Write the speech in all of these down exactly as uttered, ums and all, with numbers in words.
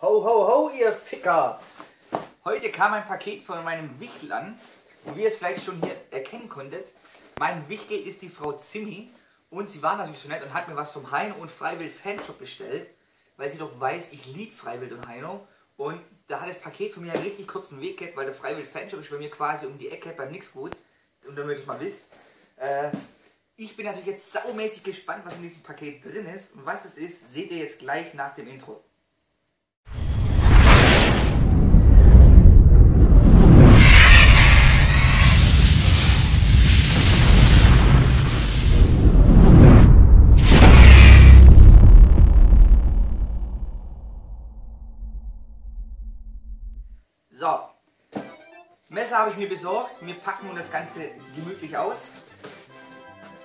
Ho, ho, ho, ihr Ficker! Heute kam ein Paket von meinem Wichtel an. Und wie ihr es vielleicht schon hier erkennen konntet, mein Wichtel ist die Frau Zimmy. Und sie war natürlich so nett und hat mir was vom Heino und Freiwild Fanshop bestellt. Weil sie doch weiß, ich liebe Freiwild und Heino. Und da hat das Paket von mir einen richtig kurzen Weg gehabt, weil der Freiwild Fanshop ist bei mir quasi um die Ecke beim Nixgut. Und damit ihr es mal wisst. Äh, ich bin natürlich jetzt saumäßig gespannt, was in diesem Paket drin ist. Und was es ist, seht ihr jetzt gleich nach dem Intro. So, Messer habe ich mir besorgt. Wir packen nun das Ganze gemütlich aus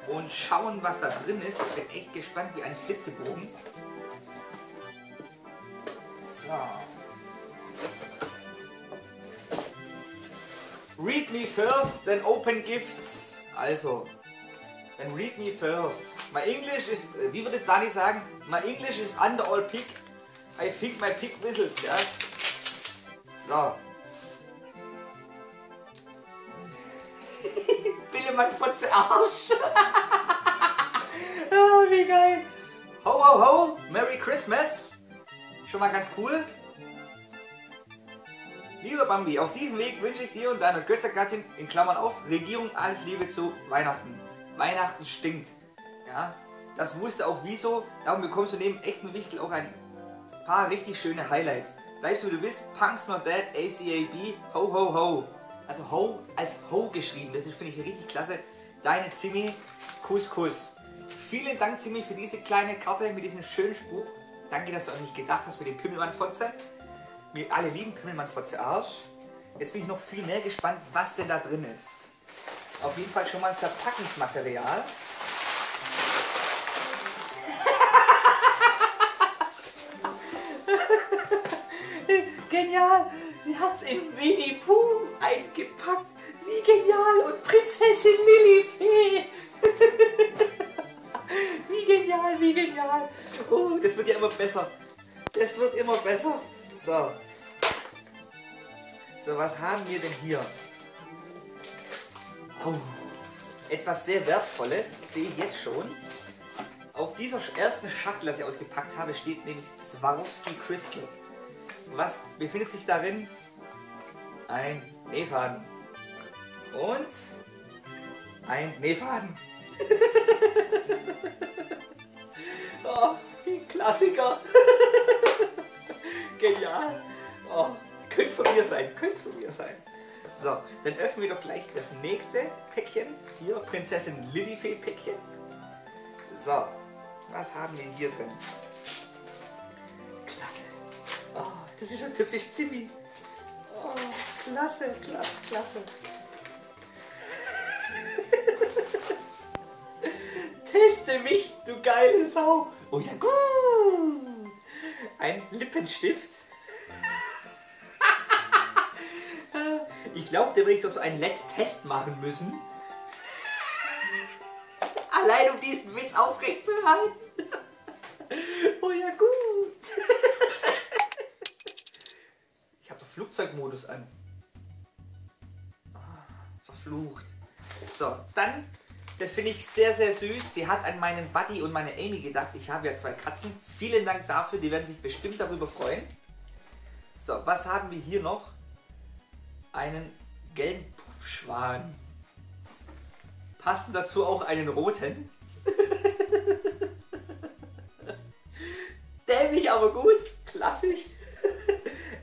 und schauen, was da drin ist. Ich bin echt gespannt wie ein Flitzebogen. So. Read me first, then open gifts. Also, then read me first. My English is, wie würde es Dani sagen? My English is under all pig. I think my pig whistles, ja. So. Billemann Fotze Arsch. Oh, wie geil. Ho, ho, ho. Merry Christmas. Schon mal ganz cool. Lieber Bambi, auf diesem Weg wünsche ich dir und deiner Göttergattin, in Klammern auf, Regierung alles Liebe zu Weihnachten. Weihnachten stinkt. Ja, das wusste auch wieso. Darum bekommst du neben echten Wichtel auch ein paar richtig schöne Highlights. Bleib so wie du bist, Punk's Not Dead, A C A B, ho ho ho. Also ho als ho geschrieben, das finde ich richtig klasse. Deine Zimmy, Kuss Kuss. Vielen Dank Zimmy für diese kleine Karte mit diesem schönen Spruch. Danke, dass du an mich gedacht hast mit dem Pimmelmann-Fotze. Wir alle lieben Pimmelmann-Fotze Arsch. Jetzt bin ich noch viel mehr gespannt, was denn da drin ist. Auf jeden Fall schon mal ein Verpackungsmaterial. Genial! Sie hat's in Winnie Puuh eingepackt. Wie genial! Und Prinzessin Lillifee! Wie genial, wie genial! Oh, das wird ja immer besser. Das wird immer besser. So. So, was haben wir denn hier? Oh, etwas sehr Wertvolles sehe ich jetzt schon. Auf dieser ersten Schachtel, die ich ausgepackt habe, steht nämlich Swarovski Crystal. Was befindet sich darin? Ein Nähfaden. Und ein Nähfaden. Oh, ein Klassiker. Genial. Oh, könnte von mir sein, könnte von mir sein. So, dann öffnen wir doch gleich das nächste Päckchen. Hier, Prinzessin Lillifee Päckchen. So, was haben wir hier drin? Das ist schon typisch Zimmy. Oh, klasse, klasse, klasse. Teste mich, du geile Sau. Oh ja, gut. Ein Lippenstift. Ich glaube, da würde ich doch so einen Let's-Test machen müssen. Allein um diesen Witz aufrecht zu halten. Oh ja, gut. Flugzeugmodus an. Oh, verflucht. So, dann, das finde ich sehr, sehr süß. Sie hat an meinen Buddy und meine Amy gedacht. Ich habe ja zwei Katzen. Vielen Dank dafür. Die werden sich bestimmt darüber freuen. So, was haben wir hier noch? Einen gelben Puffschwan. Passend dazu auch einen roten. Dämlich, aber gut. Klassisch.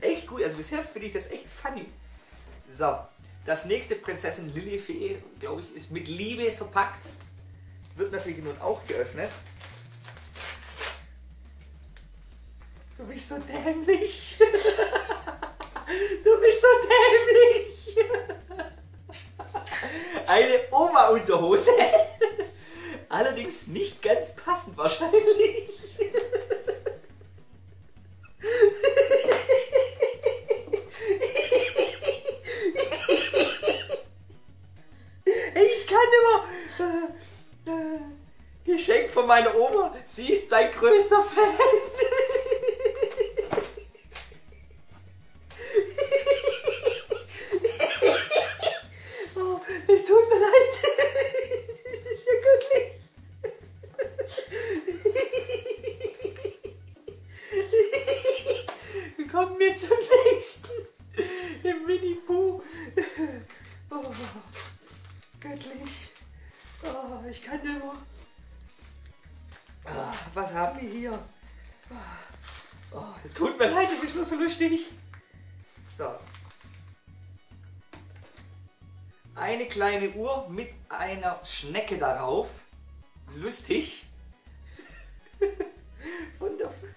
Echt gut, also bisher finde ich das echt funny. So, das nächste Prinzessin Lillifee, glaube ich, ist mit Liebe verpackt. Wird natürlich nun auch geöffnet. Du bist so dämlich. Du bist so dämlich. Eine Oma-Unterhose. Allerdings nicht ganz passend wahrscheinlich. Geschenk von meiner Oma, sie ist dein größter Fan. kommen wir zum nächsten. Im Winnie Puuh. Oh, göttlich. Oh, ich kann nicht mehr. Oh, was haben wir hier? Oh, oh, tut mir leid, das ist nur so lustig. So. Eine kleine Uhr mit einer Schnecke darauf. Lustig. Wundervoll.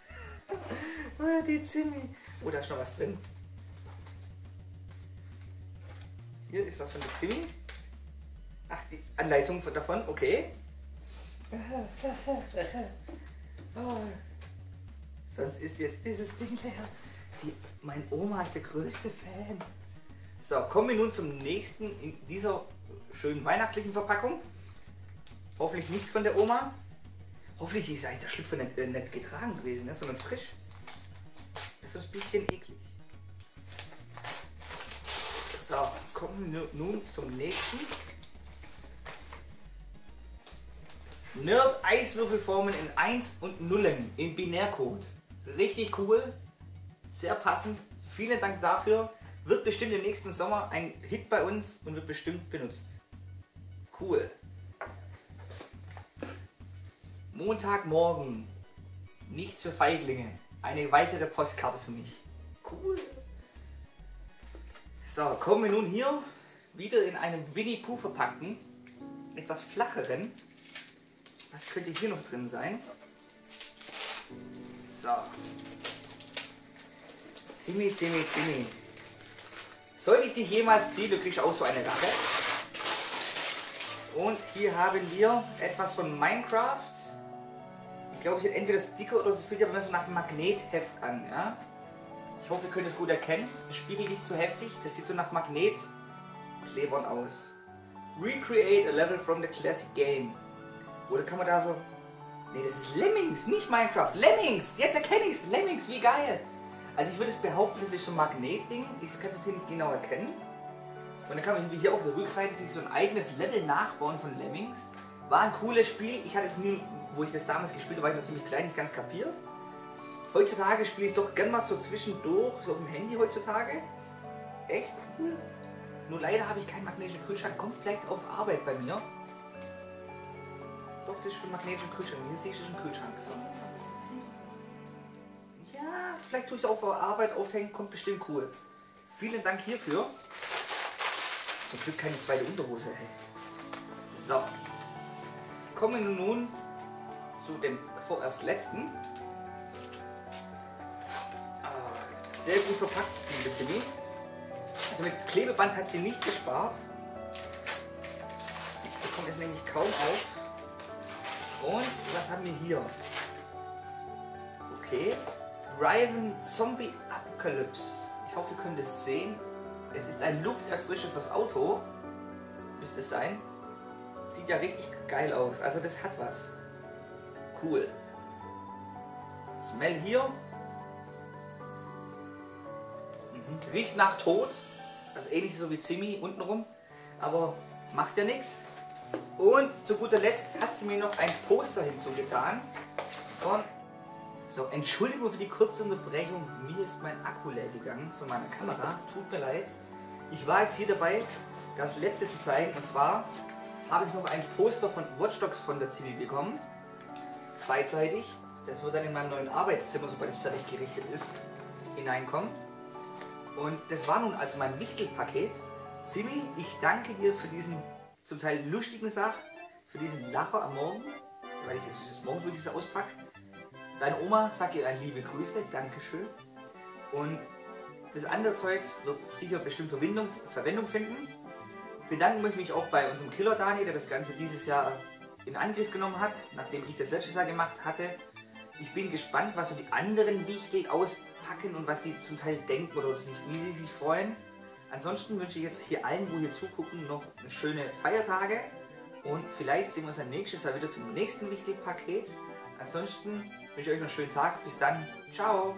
Oh, die Zimmy. Oh, da ist noch was drin. Hier ist was von der Zimmy. Ach, die Anleitung von davon, okay. Oh. Sonst ist jetzt dieses Ding leer. Die, mein Oma ist der größte Fan. So, kommen wir nun zum nächsten in dieser schönen weihnachtlichen Verpackung. Hoffentlich nicht von der Oma. Hoffentlich ist eigentlich der Schlüpfer nicht, äh, nicht getragen gewesen, ne, sondern frisch. Das ist ein bisschen eklig. So, kommen wir nun zum nächsten. Nerd-Eiswürfelformen in Eins und Nullen im Binärcode. Richtig cool, sehr passend. Vielen Dank dafür. Wird bestimmt im nächsten Sommer ein Hit bei uns und wird bestimmt benutzt. Cool. Montagmorgen. Nichts für Feiglinge. Eine weitere Postkarte für mich. Cool. So, kommen wir nun hier wieder in einem Winnie Puuh verpackten, etwas flacheren. Was könnte hier noch drin sein? So. Zimmy, Zimmy, Zimmy. Sollte ich dich jemals ziehen, du kriegst auch so eine Rache. Und hier haben wir etwas von Minecraft. Ich glaube, es sind entweder Sticker oder es fühlt sich aber so nach Magnetheft an. Ja? Ich hoffe, ihr könnt es gut erkennen. Das Spiel ist nicht zu heftig. Das sieht so nach Magnetklebern aus. Recreate a level from the classic game. Oder kann man da so... Ne, das ist Lemmings, nicht Minecraft. Lemmings, jetzt erkenne ich es. Lemmings, wie geil. Also ich würde es behaupten, das ist so ein Magnetding. Ich kann das hier nicht genau erkennen. Und dann kann man hier auf der Rückseite sich so ein eigenes Level nachbauen von Lemmings. War ein cooles Spiel. Ich hatte es nie, wo ich das damals gespielt habe, war ich noch ziemlich klein, nicht ganz kapiert. Heutzutage spiele ich es doch gern mal so zwischendurch, so auf dem Handy heutzutage. Echt cool. Nur leider habe ich keinen magnetischen Kühlschrank. Kommt vielleicht auf Arbeit bei mir. Doch, das ist für einen magnetischen Kühlschrank. Hier sehe ich das ist ein Kühlschrank. So. Ja, vielleicht tue ich es auf Arbeit aufhängen, kommt bestimmt cool. Vielen Dank hierfür. Zum Glück keine zweite Unterhose. Ey. So. Kommen wir nun zu dem vorerst letzten. Sehr gut verpackt, liebe Zimmy. Also mit Klebeband hat sie nicht gespart. Ich bekomme es nämlich kaum auf. Und was haben wir hier? Okay. Driven Zombie Apocalypse. Ich hoffe, ihr könnt es sehen. Es ist ein Lufterfrischer fürs Auto. Müsste es sein. Sieht ja richtig geil aus. Also das hat was. Cool. Smell hier. Mhm. Riecht nach Tod. Also ähnlich so wie Zimmy untenrum. Aber macht ja nichts. Und zu guter Letzt hat sie mir noch ein Poster hinzugetan. Von so, Entschuldigung für die kurze Unterbrechung. Mir ist mein Akku leer gegangen von meiner Kamera. Tut mir leid. Ich war jetzt hier dabei, das letzte zu zeigen. Und zwar habe ich noch ein Poster von Watch Dogs von der Zimmy bekommen. Beidseitig. Das wird dann in meinem neuen Arbeitszimmer, sobald es fertig gerichtet ist, hineinkommen. Und das war nun also mein Wichtelpaket. Zimmy, ich danke dir für diesen... zum Teil lustigen Sache, für diesen Lacher am Morgen, weil ich jetzt morgen wirklich das auspacke. Deine Oma sagt ihr ein liebe Grüße, Dankeschön. Und das andere Zeugs wird sicher bestimmt Verbindung, Verwendung finden. Bedanken möchte ich mich auch bei unserem Kill3rdani, der das Ganze dieses Jahr in Angriff genommen hat, nachdem ich das letztes Jahr gemacht hatte. Ich bin gespannt, was so die anderen Wichtel auspacken und was die zum Teil denken oder wie sie sich freuen. Ansonsten wünsche ich jetzt hier allen, wo hier zugucken, noch schöne Feiertage und vielleicht sehen wir uns dann nächstes Jahr wieder zum nächsten Wichtelpaket. Ansonsten wünsche ich euch noch einen schönen Tag. Bis dann. Ciao.